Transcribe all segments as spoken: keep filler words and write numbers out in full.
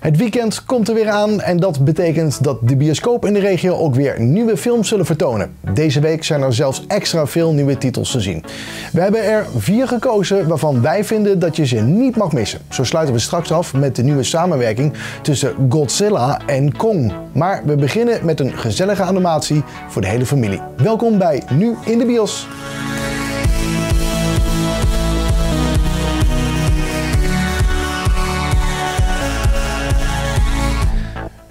Het weekend komt er weer aan en dat betekent dat de bioscoop in de regio ook weer nieuwe films zullen vertonen. Deze week zijn er zelfs extra veel nieuwe titels te zien. We hebben er vier gekozen waarvan wij vinden dat je ze niet mag missen. Zo sluiten we straks af met de nieuwe samenwerking tussen Godzilla en Kong. Maar we beginnen met een gezellige animatie voor de hele familie. Welkom bij Nu in de Bios.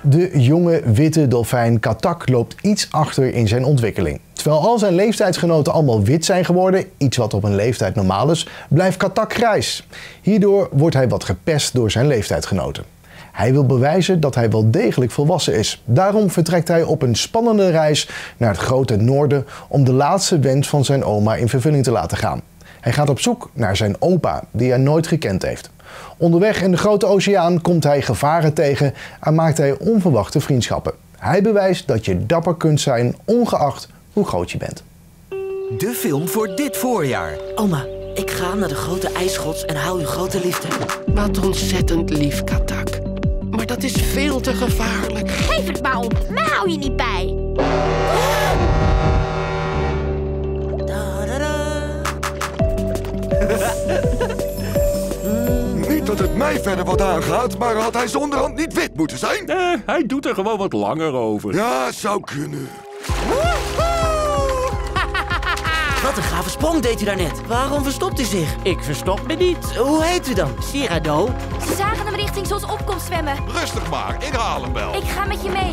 De jonge witte dolfijn Katak loopt iets achter in zijn ontwikkeling. Terwijl al zijn leeftijdsgenoten allemaal wit zijn geworden, iets wat op een leeftijd normaal is, blijft Katak grijs. Hierdoor wordt hij wat gepest door zijn leeftijdgenoten. Hij wil bewijzen dat hij wel degelijk volwassen is. Daarom vertrekt hij op een spannende reis naar het grote noorden om de laatste wens van zijn oma in vervulling te laten gaan. Hij gaat op zoek naar zijn opa, die hij nooit gekend heeft. Onderweg in de grote oceaan komt hij gevaren tegen en maakt hij onverwachte vriendschappen. Hij bewijst dat je dapper kunt zijn, ongeacht hoe groot je bent. De film voor dit voorjaar. Oma, ik ga naar de grote ijsschots en hou uw grote liefde. Wat ontzettend lief, Katak. Maar dat is veel te gevaarlijk. Geef het maar op, mij hou je niet bij. Dat het mij verder wat aangaat, maar had hij zijn onderhand niet wit moeten zijn? Nee, hij doet er gewoon wat langer over. Ja, zou kunnen. Wat een gave sprong deed u daarnet. Waarom verstopt u zich? Ik verstop me niet. Hoe heet u dan? Cyrano? Ze zagen hem richting zonsopkomst zwemmen. Rustig maar, ik haal hem wel. Ik ga met je mee.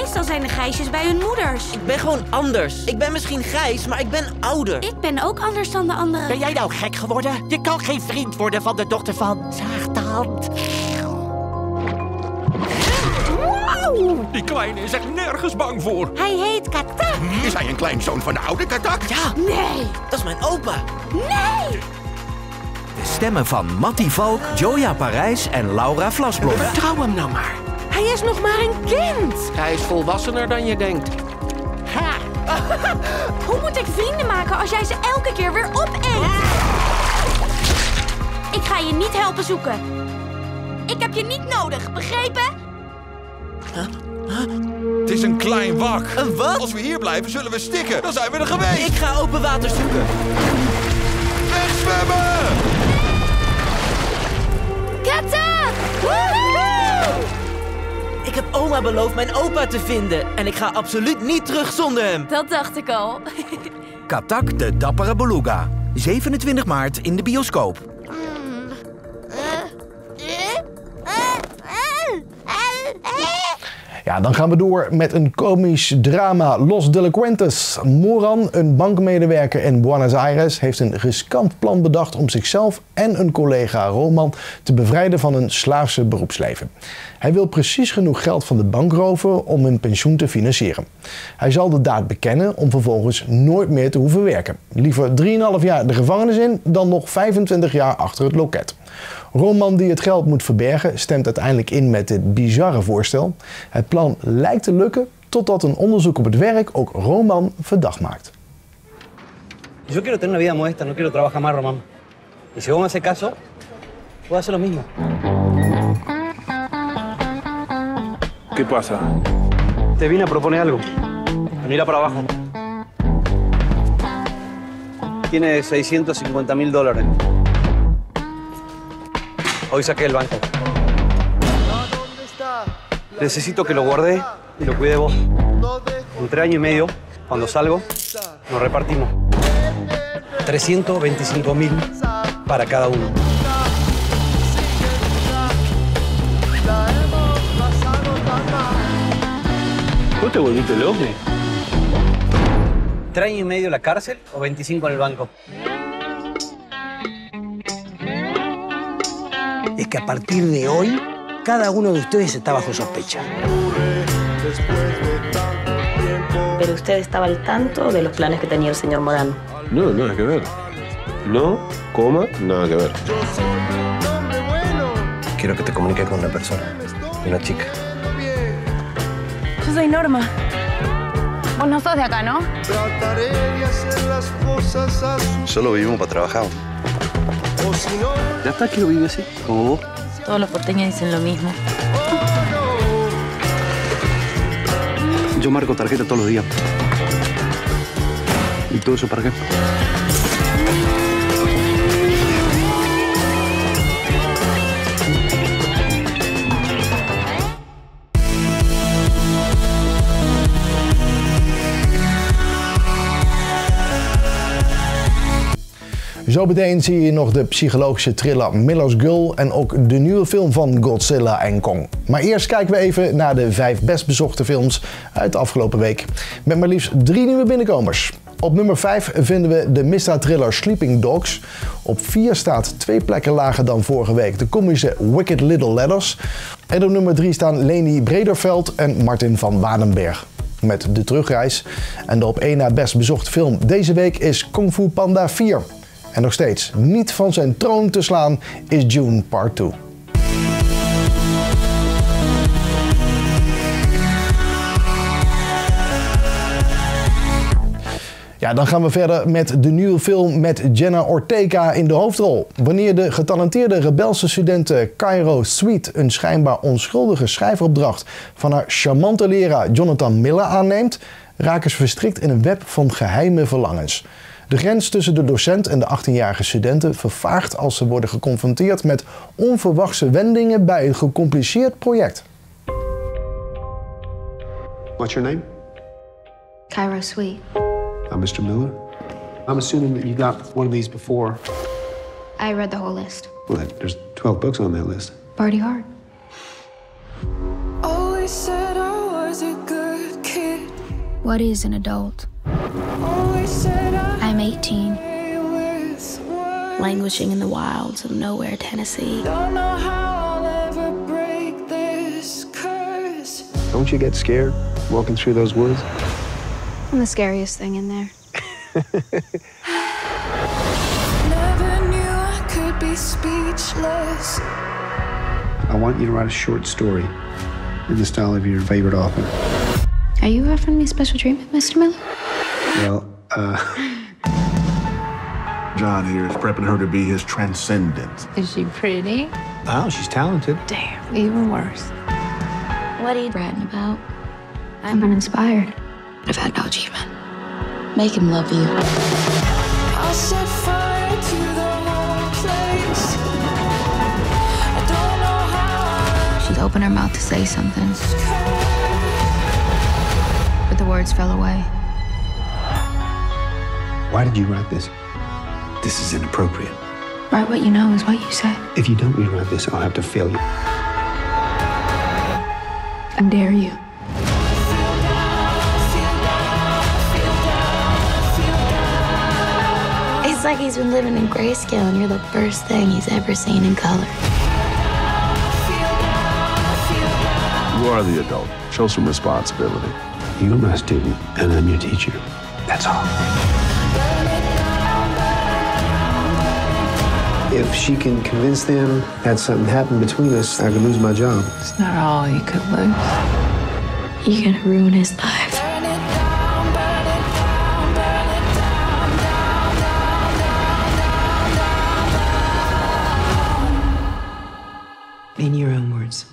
Meestal zijn de gijsjes bij hun moeders. Ik ben gewoon anders. Ik ben misschien grijs, maar ik ben ouder. Ik ben ook anders dan de anderen. Ben jij nou gek geworden? Je kan geen vriend worden van de dochter van Zaagtaand. Wow. Die kleine is echt nergens bang voor. Hij heet Katak. Is hij een kleinzoon van de oude Katak? Ja. Nee. Dat is mijn opa. Nee. De stemmen van Mattie Valk, Joya Parijs en Laura Vlasblom. Vertrouw hem nou maar. Hij is nog maar een kind. Hij is volwassener dan je denkt. Ha. Hoe moet ik vrienden maken als jij ze elke keer weer opeet? Ik ga je niet helpen zoeken. Ik heb je niet nodig, begrepen? Huh? Huh? Het is een klein wak. Een wat? Als we hier blijven zullen we stikken. Dan zijn we er geweest. Ik ga open water zoeken. Wegzwemmen! Katak! Ik heb oma beloofd mijn opa te vinden. En ik ga absoluut niet terug zonder hem. Dat dacht ik al. Katak de dappere beluga. zevenentwintig maart in de bioscoop. Mm. Uh. Uh. Uh. Uh. Uh. Uh. Ja, dan gaan we door met een komisch drama Los Delincuentes. Moran, een bankmedewerker in Buenos Aires, heeft een riskant plan bedacht om zichzelf en een collega Roman te bevrijden van een slaafse beroepsleven. Hij wil precies genoeg geld van de bank roven om hun pensioen te financieren. Hij zal de daad bekennen om vervolgens nooit meer te hoeven werken. Liever drieënhalf jaar de gevangenis in dan nog vijfentwintig jaar achter het loket. Roman, die het geld moet verbergen, stemt uiteindelijk in met dit bizarre voorstel. Het plan lijkt te lukken totdat een onderzoek op het werk ook Roman verdacht maakt. Yo quiero tener una vida modesta, no quiero trabajar más, Roman. Y si vos me haces caso, voy a hacer lo mismo. ¿Qué pasa? Te vine a proponer algo. Mira para abajo. Tiene seiscientos cincuenta mil dólares. Hoy saqué el banco. ¿Dónde está? Necesito que lo guarde y lo cuide vos. Entre año y medio, cuando salgo, nos repartimos. trescientos veinticinco mil para cada uno. ¿Vos te volviste loco? ¿Tres años y medio en la cárcel o veinticinco en el banco? Es que a partir de hoy, cada uno de ustedes está bajo sospecha. ¿Pero usted estaba al tanto de los planes que tenía el señor Moran? No, nada que ver. No, coma, nada que ver. Quiero que te comunique con una persona, una chica. Yo soy Norma. Vos no sos de acá, ¿no? Solo vivimos para trabajar. Ya está, quiero vivir así, como vos. Todos los porteños dicen lo mismo. Yo marco tarjeta todos los días. ¿Y todo eso para qué? Zo meteen zie je nog de psychologische thriller Miller's Girl en ook de nieuwe film van Godzilla en Kong. Maar eerst kijken we even naar de vijf best bezochte films uit de afgelopen week. Met maar liefst drie nieuwe binnenkomers. Op nummer vijf vinden we de misdaadthriller Sleeping Dogs. Op vier staat twee plekken lager dan vorige week de komische Wicked Little Letters. En op nummer drie staan Leni Brederveld en Martin van Wadenberg met De Terugreis. En de op één na best bezochte film deze week is Kung Fu Panda vier. En nog steeds niet van zijn troon te slaan is Dune Part twee. Ja, dan gaan we verder met de nieuwe film met Jenna Ortega in de hoofdrol. Wanneer de getalenteerde rebelse studente Cairo Sweet een schijnbaar onschuldige schrijveropdracht van haar charmante leraar Jonathan Miller aanneemt, raken ze verstrikt in een web van geheime verlangens. De grens tussen de docent en de achttienjarige studenten vervaagt als ze worden geconfronteerd met onverwachte wendingen bij een gecompliceerd project. What's your name? Cairo Sweet. I'm mister Miller. I'm assuming that you got one of these before. I read the whole list. Well, there's twelve books on that list. Party hard. Always said I was a good kid. What is an adult? I'm eighteen, languishing in the wilds of nowhere, Tennessee. Don't know how I'll ever break this curse. Don't you get scared walking through those woods? I'm the scariest thing in there. Never knew I could be speechless. I want you to write a short story in the style of your favorite author. Are you offering me special treatment, mister Miller? Well, uh... John here is prepping her to be his transcendent. Is she pretty? Oh, she's talented. Damn, even worse. What are you ranting about? I'm uninspired. I've had no achievement. Make him love you. I'll set fire to the whole place. I don't know how. She'd open her mouth to say something, but the words fell away. Why did you write this? This is inappropriate. Write what you know is what you say. If you don't rewrite this, I'll have to fail you. I dare you. It's like he's been living in grayscale and you're the first thing he's ever seen in color. You are the adult. Show some responsibility. You're my student and I'm your teacher. That's all. If she can convince them that something happened between us, I could lose my job. It's not all you could lose. You're gonna ruin his life. Burn it down, burn it down, burn it down, down, down, down, down, down. In your own words,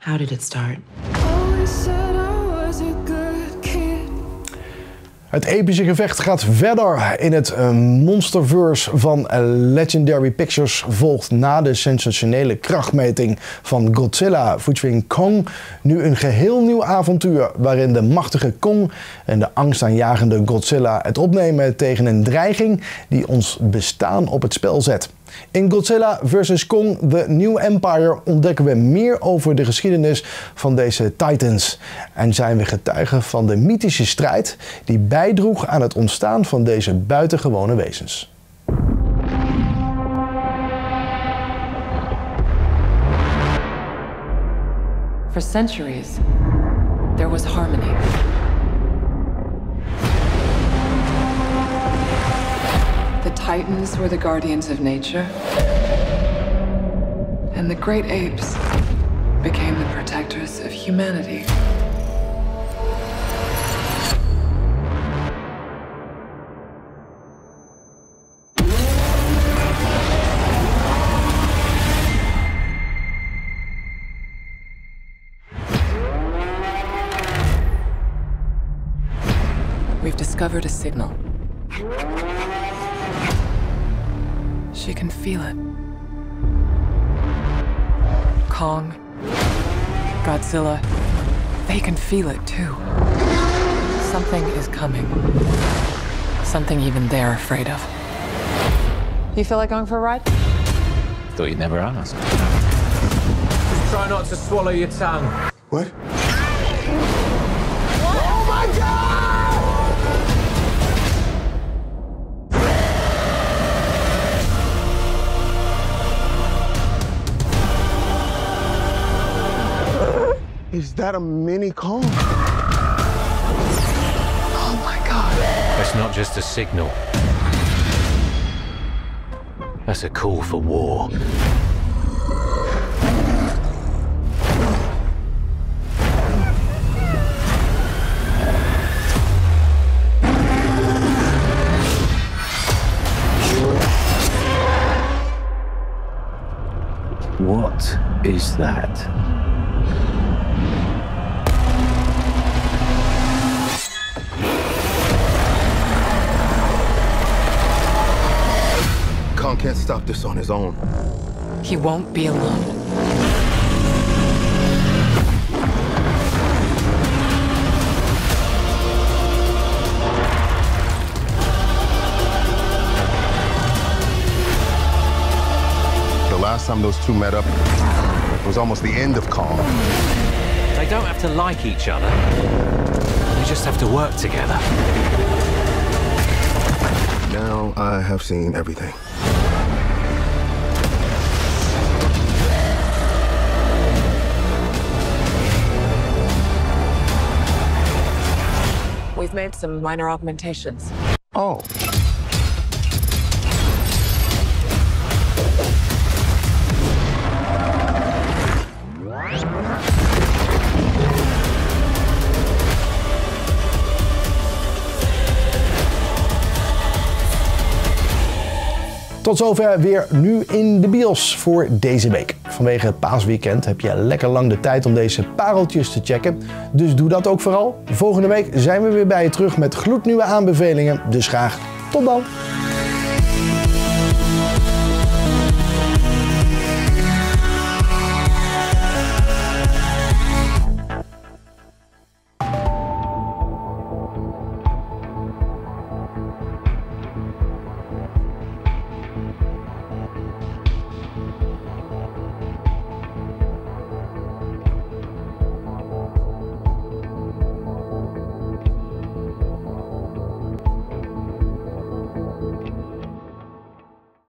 how did it start? Always said I was a good kid. Het epische gevecht gaat verder. In het Monsterverse van Legendary Pictures volgt na de sensationele krachtmeting van Godzilla featuring Kong nu een geheel nieuw avontuur waarin de machtige Kong en de angstaanjagende Godzilla het opnemen tegen een dreiging die ons bestaan op het spel zet. In Godzilla versus. Kong The New Empire ontdekken we meer over de geschiedenis van deze titans. En zijn we getuigen van de mythische strijd die bijdroeg aan het ontstaan van deze buitengewone wezens. For centuries there was harmony. Titans were the guardians of nature, and the great apes became the protectors of humanity. We've discovered a signal. She can feel it. Kong, Godzilla, they can feel it too. Something is coming. Something even they're afraid of. You feel like going for a ride? Thought you'd never ask. Just try not to swallow your tongue. What? What? Oh my God! Is that a mini Kong? Oh my God! That's not just a signal. That's a call for war. What is that? Kong can't stop this on his own. He won't be alone. Last time those two met up, it was almost the end of Kong. They don't have to like each other. They just have to work together. Now I have seen everything. We've made some minor augmentations. Oh. Tot zover weer Nu in de Bios voor deze week. Vanwege het paasweekend heb je lekker lang de tijd om deze pareltjes te checken. Dus doe dat ook vooral. Volgende week zijn we weer bij je terug met gloednieuwe aanbevelingen. Dus graag tot dan!